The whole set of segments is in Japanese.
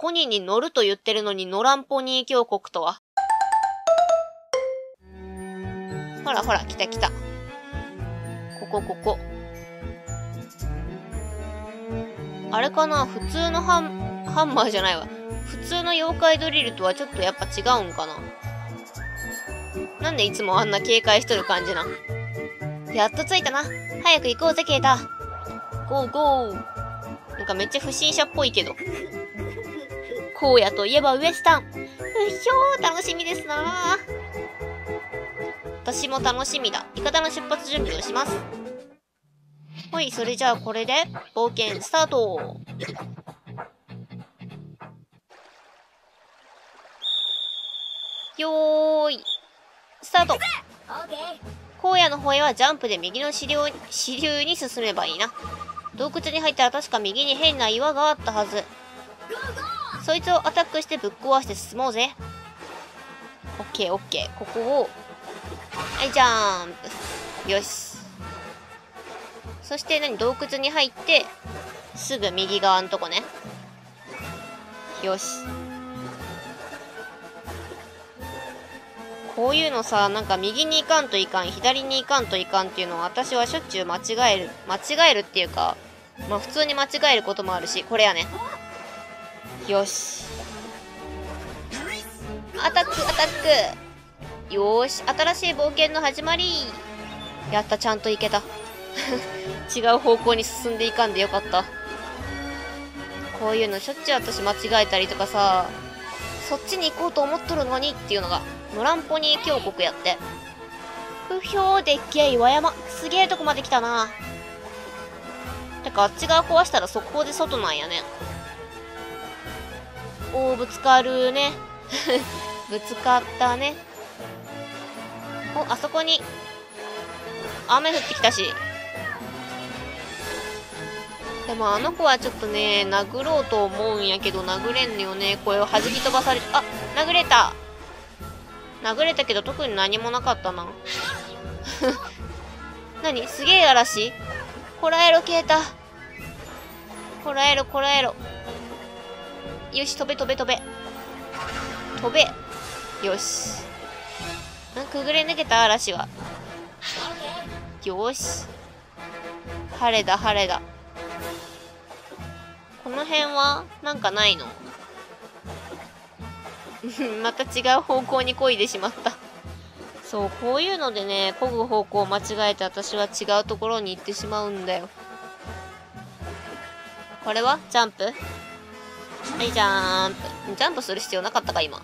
コニーに乗ると言ってるのに乗らんポニー峡谷とは。ほらほら、来た来た。ここ。あれかな、普通のハンマーじゃないわ。普通の妖怪ドリルとはちょっとやっぱ違うんかな。なんでいつもあんな警戒しとる感じな。やっと着いたな。早く行こうぜ、ケイタ。ゴーゴー。なんかめっちゃ不審者っぽいけど。荒野といえばウエスタン。うひょー、楽しみですな。私も楽しみだ。イカダの出発準備をします。ほい、それじゃあこれで冒険スタート。よーい。スタート。荒野の方へはジャンプで右の支流に進めばいいな。洞窟に入ったら確か右に変な岩があったはず。そいつをアタックしてぶっ壊して進もうぜ。オッケーオッケー。ここを。はい、ジャーンプ。よし。そして何、洞窟に入って、すぐ右側のとこね。よし。こういうのさ、なんか右に行かんといかん、左に行かんといかんっていうのは私はしょっちゅう間違えるっていうか、まあ普通に間違えることもあるし、これやね。よし。アタック、アタック。よーし。新しい冒険の始まり。やった、ちゃんといけた。違う方向に進んでいかんでよかった。こういうのしょっちゅう私間違えたりとかさ、そっちに行こうと思っとるのにっていうのが、ノランポニー峡谷やって。不評でっけえ岩山。すげえとこまで来たな。てかあっち側壊したら速攻で外なんやね。おー、ぶつかるね。ぶつかったね。お、あそこに。雨降ってきたし。でもあの子はちょっとね、殴ろうと思うんやけど、殴れんのよね。これを弾き飛ばされ、あ、殴れた。殴れたけど特に何もなかったな。何すげえ嵐。こらえろ、ケータ。こらえろ、こらえろ。よし、飛べ飛べ飛べ。飛べ。よし。くぐれ抜けた嵐は。よし。晴れだ、晴れだ。この辺はなんかないの？また違う方向に漕いでしまった。そう、こういうのでね、漕ぐ方向を間違えて私は違うところに行ってしまうんだよ。これはジャンプ？はい、ジャンプ。ジャンプする必要なかったか、今。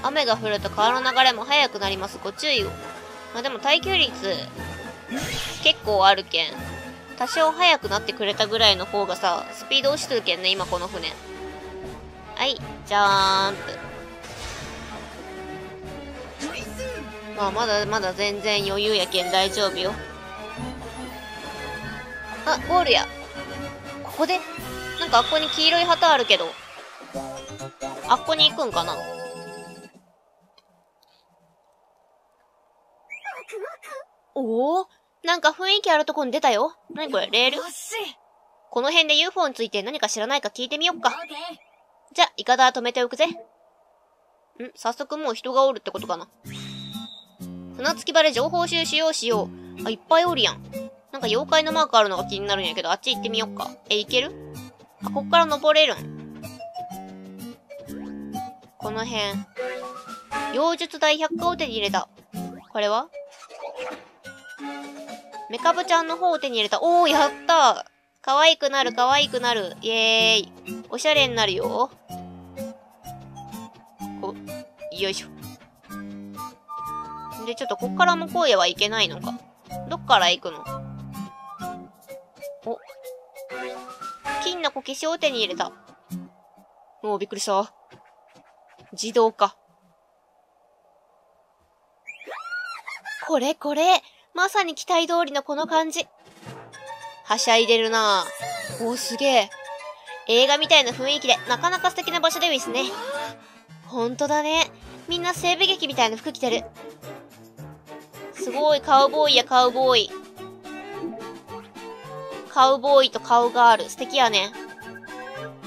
雨が降ると川の流れも速くなります。ご注意を。まあでも耐久率、結構あるけん。多少速くなってくれたぐらいの方がさ、スピード落ちてるけんね、今この船。はい、ジャーンプ。まあまだまだ全然余裕やけん大丈夫よ。あ、ゴールや。ここでなんかあっこに黄色い旗あるけど。あっこに行くんかな。おお、なんか雰囲気あるとこに出たよ。何これ、レール？この辺で UFO について何か知らないか聞いてみよっか。じゃあ、イカダ止めておくぜ。ん？早速もう人がおるってことかな。船着き場で情報収集をしよう。あ、いっぱいおるやん。なんか妖怪のマークあるのが気になるんやけど、あっち行ってみよっか。え、行ける？あ、こっから登れるん。この辺。妖術大百科を手に入れた。これは？メカブちゃんの方を手に入れた。おー、やったー。可愛くなる、可愛くなる。イエーイ。おしゃれになるよ。こ、よいしょ。で、ちょっとこっからも声はいけないのか。どっから行くの？お。金のこけしを手に入れた。おー、びっくりした。自動か。これこれ。まさに期待通りのこの感じ。はしゃいでるなぁ。おー、すげえ。映画みたいな雰囲気で、なかなか素敵な場所でウィスね。ほんとだね。みんな西部劇みたいな服着てる。すごい、カウボーイやカウボーイ。カウボーイと顔がある。素敵やね。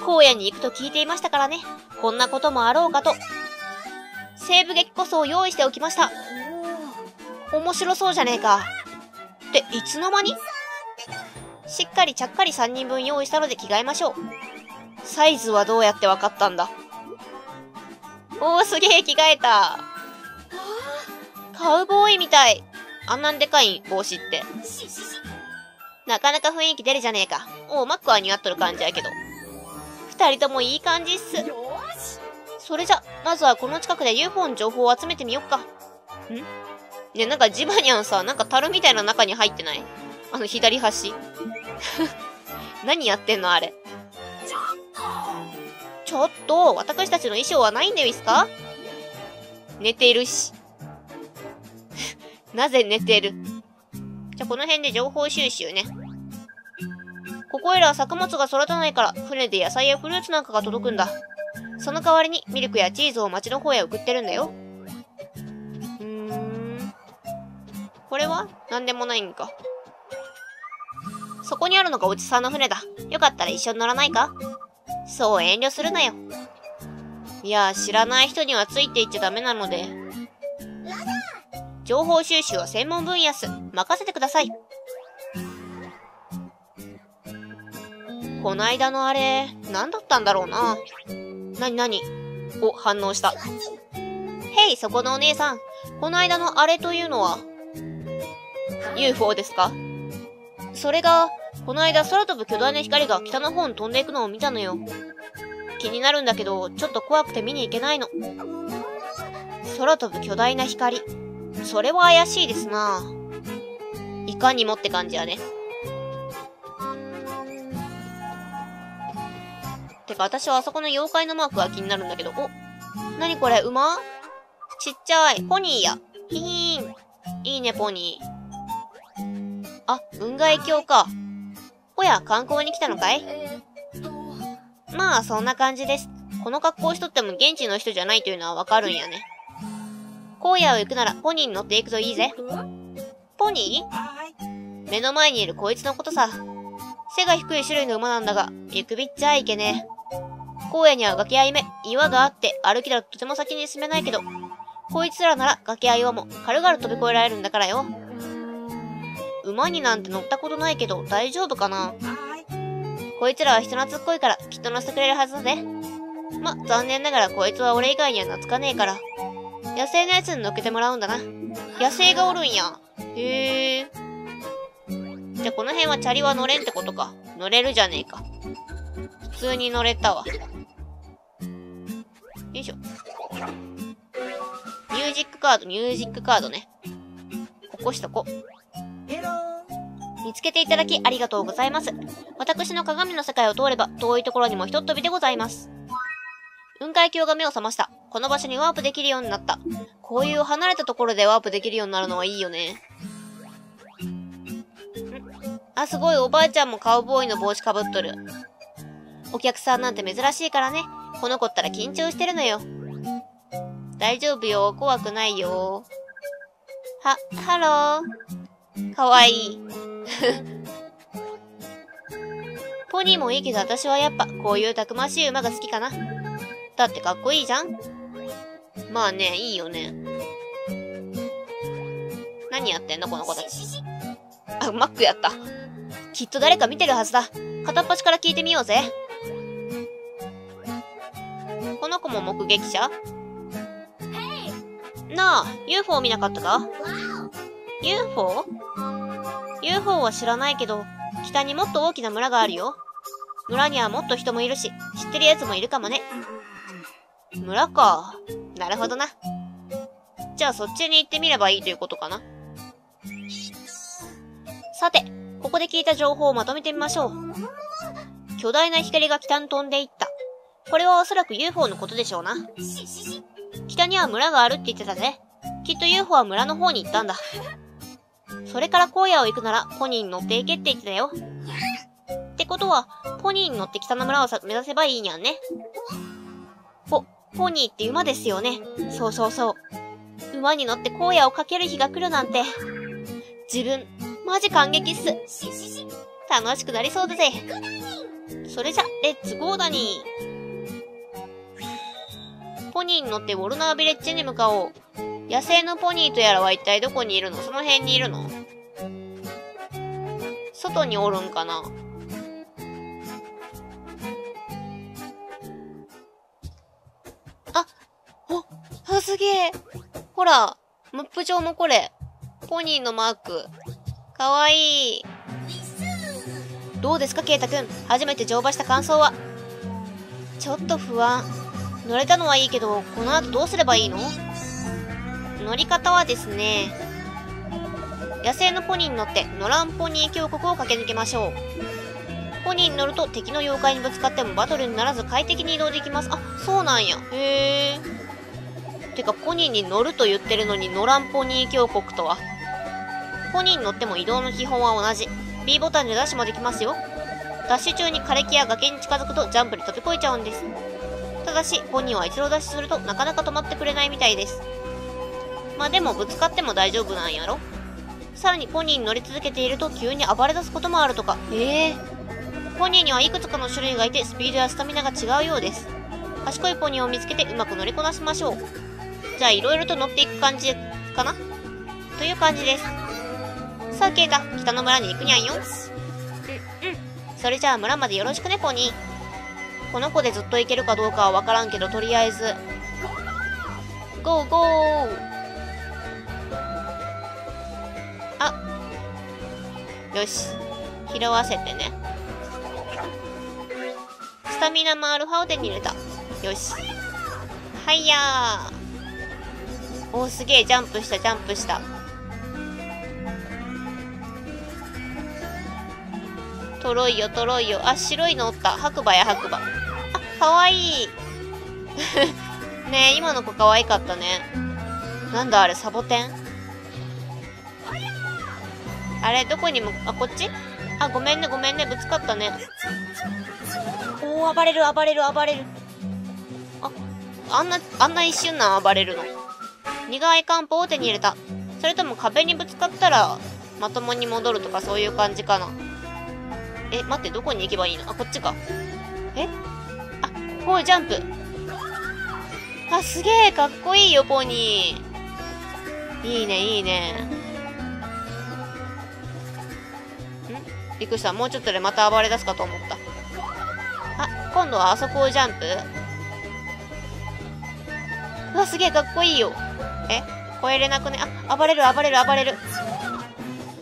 荒野に行くと聞いていましたからね。こんなこともあろうかと西部劇こそを用意しておきました。面白そうじゃねえか。っていつの間に？しっかりちゃっかり3人分用意したので着替えましょう。サイズはどうやってわかったんだ。おー、すげえ着替えた。カウボーイみたい。あんなんでかい帽子ってなかなか雰囲気出るじゃねえか。おう、マックは似合っとる感じやけど。2人ともいい感じっす。それじゃまずはこの近くで UFO の情報を集めてみよっか。んね、なんかジバニャンさ、なんか樽みたいな中に入ってない？あの左端何やってんのあれ。ちょっと私たちの衣装はないんでうぃすか。寝ているしなぜ寝てる。じゃあこの辺で情報収集ね。ここいらは作物が育たないから船で野菜やフルーツなんかが届くんだ。その代わりにミルクやチーズを町の方へ送ってるんだよ。これは何でもないんか。そこにあるのがおじさんの船だ。よかったら一緒に乗らないか。そう遠慮するなよ。いや、知らない人にはついていっちゃダメなので。情報収集は専門分野っす。任せてください。こないだのあれ、何だったんだろうな。なに。お、反応した。へい、そこのお姉さん。こないだのあれというのは、UFO ですか？それが、この間空飛ぶ巨大な光が北の方に飛んでいくのを見たのよ。気になるんだけど、ちょっと怖くて見に行けないの。空飛ぶ巨大な光。それは怪しいですな。いかにもって感じやね。てか、私はあそこの妖怪のマークが気になるんだけど、お、なにこれ、馬？ちっちゃい、ポニーや。ヒヒーン。いいね、ポニー。あ、雲外橋か。おや、観光に来たのかい？まあ、そんな感じです。この格好しとっても現地の人じゃないというのはわかるんやね。荒野を行くならポニーに乗っていくといいぜ。ポニー？目の前にいるこいつのことさ。背が低い種類の馬なんだが、見くびっちゃいけねえ。荒野には崖や岩があって、歩きだととても先に進めないけど、こいつらなら崖や岩も軽々飛び越えられるんだからよ。馬になんて乗ったことないけど大丈夫かな。こいつらは人懐っこいからきっと乗せてくれるはずだぜ。ま、残念ながらこいつは俺以外には懐かねえから、野生のやつに乗っけてもらうんだな。野生がおるんや。へえ。じゃ、この辺はチャリは乗れんってことか。乗れるじゃねえか。普通に乗れたわ。よいしょ。ミュージックカード、ミュージックカードね。起こしとこ。見つけていただきありがとうございます。私の鏡の世界を通れば遠いところにもひとっ飛びでございます。雲海橋が目を覚ました。この場所にワープできるようになった。こういう離れたところでワープできるようになるのはいいよね。あ、すごい、おばあちゃんもカウボーイの帽子かぶっとる。お客さんなんて珍しいからね。この子ったら緊張してるのよ。大丈夫よ、怖くないよ。ハロー。かわいい。ポニーもいいけど私はやっぱこういうたくましい馬が好きかな。だってかっこいいじゃん。まあね、いいよね。何やってんのこの子たち。あ、マックやった。きっと誰か見てるはずだ。片っ端から聞いてみようぜ。この子も目撃者？なあ、UFO 見なかったか？ UFO？UFO は知らないけど、北にもっと大きな村があるよ。村にはもっと人もいるし、知ってるやつもいるかもね。村か。なるほどな。じゃあそっちに行ってみればいいということかな。さて、ここで聞いた情報をまとめてみましょう。巨大な光が北に飛んでいった。これはおそらく UFO のことでしょうな。北には村があるって言ってたぜ。きっと UFO は村の方に行ったんだ。それから荒野を行くならポニーに乗っていけって言ってたよ。ってことは、ポニーに乗って北の村を目指せばいいにゃんね。ポニーって馬ですよね。そうそうそう。馬に乗って荒野を駆ける日が来るなんて。自分、マジ感激っす。楽しくなりそうだぜ。それじゃ、レッツゴーダニー。ポニーに乗ってウォルナービレッジに向かおう。野生のポニーとやらは一体どこにいるの？その辺にいるの？外におるんかな？あ、お、あ、すげえ。ほら、マップ上のこれ。ポニーのマーク。かわいい。どうですか、ケイタくん。初めて乗馬した感想は？ちょっと不安。乗れたのはいいけど、この後どうすればいいの？乗り方はですね、野生のポニーに乗ってノランポニー峡谷を駆け抜けましょう。ポニーに乗ると敵の妖怪にぶつかってもバトルにならず快適に移動できます。あ、そうなんや。へえ。てか、ポニーに乗ると言ってるのにノランポニー峡谷とは。ポニーに乗っても移動の基本は同じ。B ボタンでダッシュもできますよ。ダッシュ中に枯れ木や崖に近づくとジャンプで飛び越えちゃうんです。ただしポニーは一度ダッシュするとなかなか止まってくれないみたいです。まあでもぶつかっても大丈夫なんやろ。さらにポニーに乗り続けていると急に暴れ出すこともあるとか。ポニーにはいくつかの種類がいてスピードやスタミナが違うようです。賢いポニーを見つけてうまく乗りこなしましょう。じゃあいろいろと乗っていく感じかなという感じです。さあ、ケイタ、北の村に行くにゃんよ。それじゃあ村までよろしくね、ポニー。この子でずっと行けるかどうかはわからんけど、とりあえずゴーゴー。あ、よし、拾わせてね。スタミナもアルファを手に入れた。よし、はいやー。おー、すげえ。ジャンプした、ジャンプした。とろいよ、とろいよ。あ、白いのおった。白馬や、白馬。あ、かわいい。ねえ、今の子かわいかったね。なんだあれ、サボテン？あれ、どこにも、あ、こっち？あ、ごめんね、ごめんね。ぶつかったね。おー、暴れる、暴れる、暴れる。あ、あんな一瞬なん、暴れるの。苦い漢方を手に入れた。それとも壁にぶつかったら、まともに戻るとかそういう感じかな。え、待って、どこに行けばいいの？あ、こっちか。え？あ、こうジャンプ。あ、すげえ、かっこいいよ、ポニー。いいね、いいね。ん？びっくりした。もうちょっとでまた暴れ出すかと思った。あ、今度はあそこをジャンプ？うわ、すげえ、かっこいいよ。え？超えれなくね？あ、暴れる、暴れる、暴れる。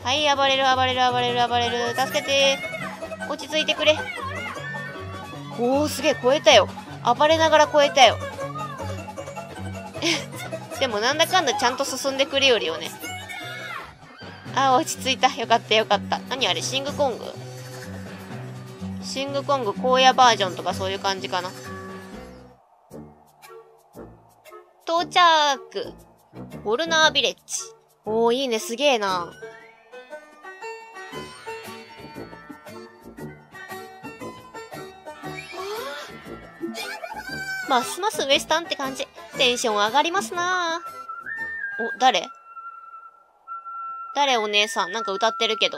はい、暴れる、暴れる、暴れる、暴れる。助けてー。落ち着いてくれ。おー、すげえ、超えたよ。暴れながら超えたよ。でもなんだかんだちゃんと進んでくるよりよね。あー、落ち着いた。よかったよかった。何あれ、シングコング？シングコング荒野バージョンとかそういう感じかな。到着。ウォルナービレッジ。おー、いいね。すげえな。ますますウエスタンって感じ。テンション上がりますなー。お、誰？誰？お姉さん。なんか歌ってるけど。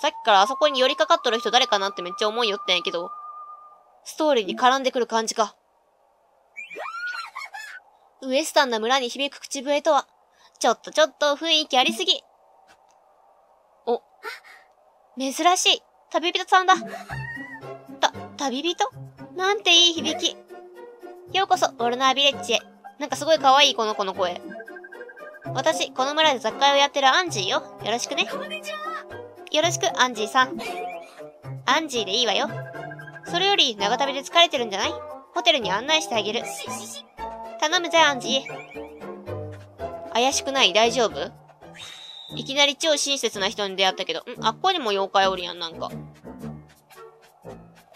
さっきからあそこに寄りかかっとる人誰かなってめっちゃ思いよってんやけど。ストーリーに絡んでくる感じか。ウエスタンな村に響く口笛とは、ちょっと雰囲気ありすぎ。お、珍しい。旅人さんだ。旅人なんていい響き。ようこそ、ウォルナービレッジへ。なんかすごい可愛い、この子の声。私、この村で雑貨屋をやってるアンジーよ。よろしくね。よろしく、アンジーさん。アンジーでいいわよ。それより、長旅で疲れてるんじゃない？ホテルに案内してあげる。頼むぜ、アンジー。怪しくない？大丈夫？いきなり超親切な人に出会ったけど、あっこにも妖怪おるやん、なんか。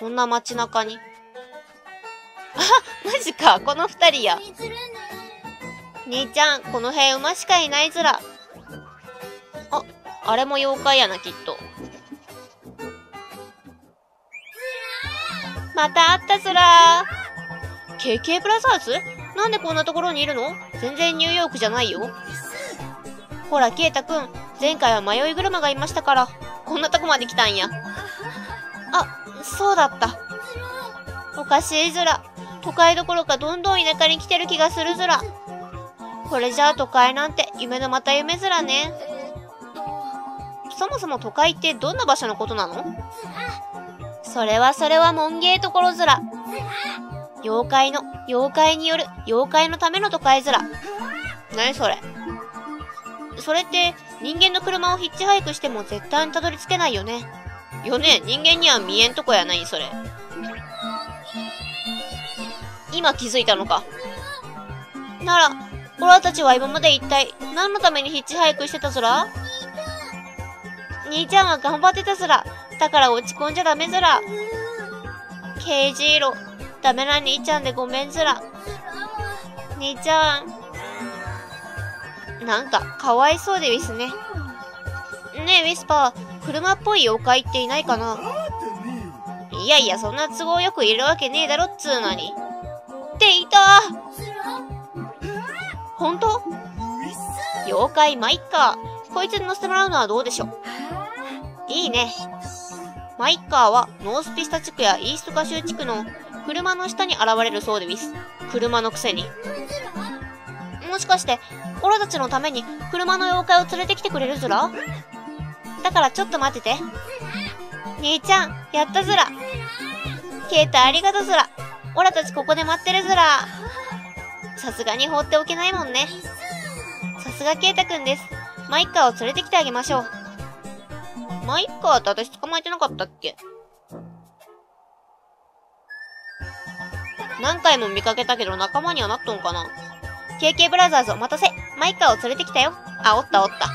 こんな街中に。あ、マジか。この二人や。姉ちゃん、この辺馬しかいないずら。あ、あれも妖怪やな、きっと。また会ったずらー。KK ブラザーズ？なんでこんなところにいるの？全然ニューヨークじゃないよ。ほら、ケイタくん。前回は迷い車がいましたから、こんなとこまで来たんや。そうだった。おかしいズラ。都会どころかどんどん田舎に来てる気がするズラ。これじゃあ都会なんて夢のまた夢ズラね。そもそも都会ってどんな場所のことなの？それは門芸ところズラ。妖怪の妖怪による妖怪のための都会ズラ。何それ？それって人間の車をヒッチハイクしても絶対にたどり着けないよね。よね、人間には見えんとこやないそれ。今気づいたのか。なら、オラたちは今まで一体何のためにヒッチハイクしてたずら？兄ちゃんは頑張ってたずら。だから落ち込んじゃダメずら。ケージ色、ダメな兄ちゃんでごめんずら。兄ちゃん。なんか、かわいそうでウィスね。ねえウィスパー。車っぽい妖怪っていないかな？いやいや、そんな都合よくいるわけねえだろっつうのに。っていた！ほんと？妖怪まいっか。こいつに乗せてもらうのはどうでしょう？いいね。マイッカーはノースピスタ地区やイーストカ州地区の車の下に現れるそうでウィス。車のくせに。もしかして、オラたちのために車の妖怪を連れてきてくれるズラ？だからちょっと待ってて。兄ちゃん、やったずら。ケータありがとずら。オラたちここで待ってるずら。さすがに放っておけないもんね。さすがケータくんです。マイカーを連れてきてあげましょう。マイカーって私捕まえてなかったっけ？何回も見かけたけど仲間にはなっとんかな。KK ブラザーズお待たせ。マイカーを連れてきたよ。あ、おったおった。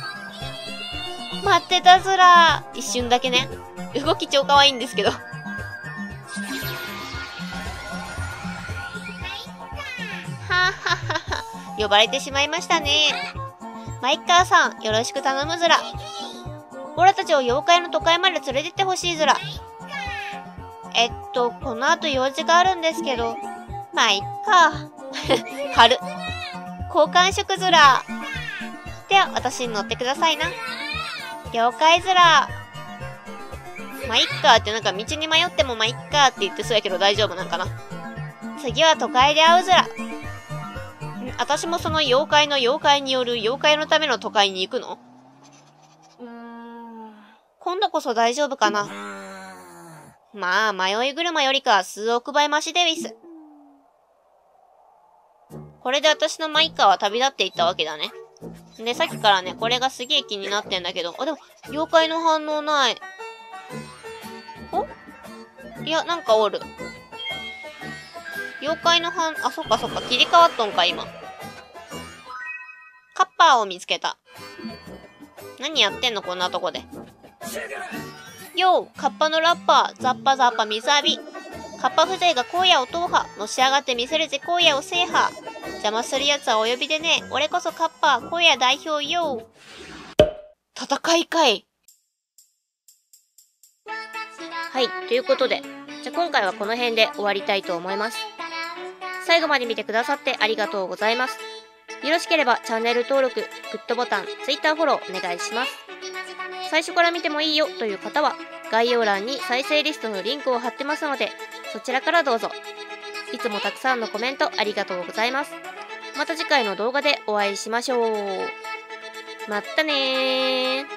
待ってたずら。一瞬だけね。動き超可愛いんですけど呼ばれてしまいましたね。マイカーさん、よろしく頼むずら。オラたちを妖怪の都会まで連れてってほしいずら。この後用事があるんですけど。まあいっか。軽っ。交換色ずら。では私に乗ってくださいな。了解ずら。まあ、いっかーってなんか道に迷ってもまあ、いっかーって言ってそうやけど大丈夫なんかな。次は都会で会うずら。私もその妖怪の妖怪による妖怪のための都会に行くの？今度こそ大丈夫かな。まあ、迷い車よりか数億倍マシデビス。これで私のマイカーは旅立っていったわけだね。で、さっきからね、これがすげえ気になってんだけど。あ、でも、妖怪の反応ない。お？いや、なんかおる。妖怪のあ、そっかそっか、切り替わっとんか、今。カッパーを見つけた。何やってんの、こんなとこで。よう、カッパのラッパー、ザッパザッパ水浴び。カッパ風情が荒野を踏破。のし上がって見せるぜ荒野を制覇。邪魔する奴はお呼びでね。俺こそカッパー、荒野代表よ。戦いかい。はい、ということで。じゃあ今回はこの辺で終わりたいと思います。最後まで見てくださってありがとうございます。よろしければチャンネル登録、グッドボタン、Twitter フォローお願いします。最初から見てもいいよという方は、概要欄に再生リストのリンクを貼ってますので、そちらからどうぞ。いつもたくさんのコメントありがとうございます。また次回の動画でお会いしましょう。まったねー。